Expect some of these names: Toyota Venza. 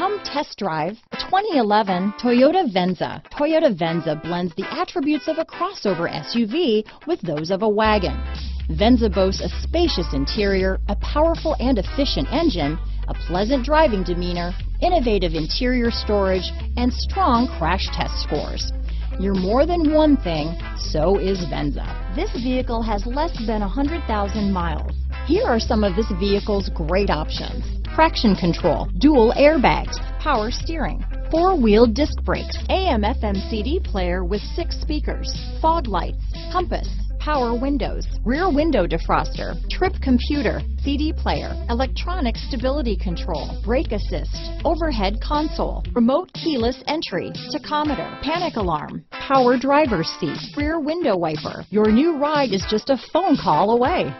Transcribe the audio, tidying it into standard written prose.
Come test drive the 2011 Toyota Venza. Toyota Venza blends the attributes of a crossover SUV with those of a wagon. Venza boasts a spacious interior, a powerful and efficient engine, a pleasant driving demeanor, innovative interior storage, and strong crash test scores. You're more than one thing, so is Venza. This vehicle has less than 100,000 miles. Here are some of this vehicle's great options: traction control, dual airbags, power steering, four-wheel disc brakes, AM/FM CD player with 6 speakers, fog lights, compass, power windows, rear window defroster, trip computer, CD player, electronic stability control, brake assist, overhead console, remote keyless entry, tachometer, panic alarm, power driver's seat, rear window wiper. Your new ride is just a phone call away.